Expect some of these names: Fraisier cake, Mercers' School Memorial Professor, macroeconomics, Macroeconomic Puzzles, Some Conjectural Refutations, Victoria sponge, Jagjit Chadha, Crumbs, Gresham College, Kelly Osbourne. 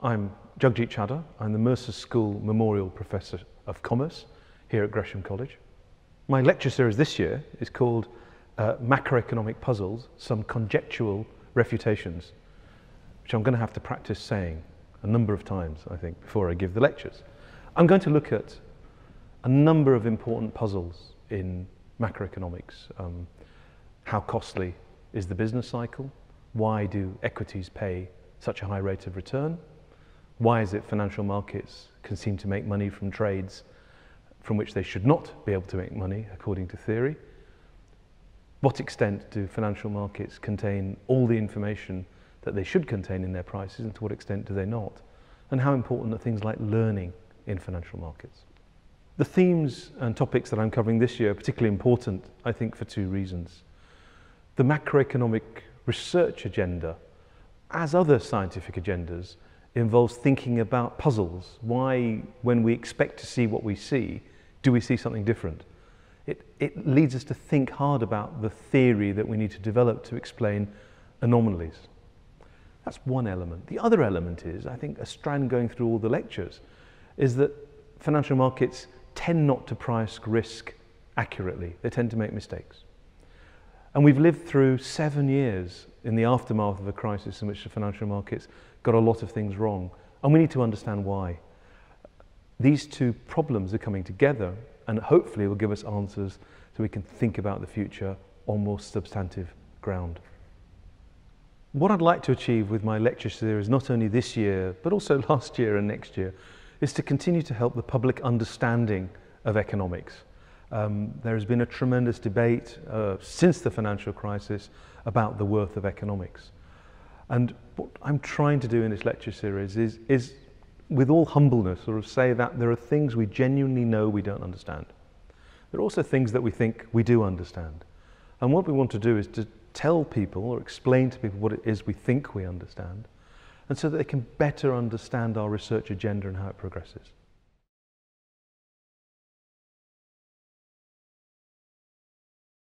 I'm Jagjit Chadha. I'm the Mercers' School Memorial Professor of Commerce here at Gresham College. My lecture series this year is called Macroeconomic Puzzles, Some Conjectural Refutations, which I'm going to have to practice saying a number of times, I think, before I give the lectures. I'm going to look at a number of important puzzles in macroeconomics. How costly is the business cycle? Why do equities pay such a high rate of return? Why is it financial markets can seem to make money from trades from which they should not be able to make money, according to theory? What extent do financial markets contain all the information that they should contain in their prices, and to what extent do they not? And how important are things like learning in financial markets? The themes and topics that I'm covering this year are particularly important, I think, for two reasons. The macroeconomic research agenda, as other scientific agendas, involves thinking about puzzles. Why, when we expect to see what we see, do we see something different? It leads us to think hard about the theory that we need to develop to explain anomalies. That's one element. The other element is, I think a strand going through all the lectures, is that financial markets tend not to price risk accurately. They tend to make mistakes. And we've lived through 7 years in the aftermath of a crisis in which the financial markets got a lot of things wrong, and we need to understand why. These two problems are coming together and hopefully will give us answers so we can think about the future on more substantive ground. What I'd like to achieve with my lecture series, not only this year but also last year and next year, is to continue to help the public understanding of economics. There has been a tremendous debate since the financial crisis about the worth of economics. And what I'm trying to do in this lecture series is with all humbleness, sort of say that there are things we genuinely know we don't understand. There are also things that we think we do understand. And what we want to do is to tell people or explain to people what it is we think we understand, and so that they can better understand our research agenda and how it progresses.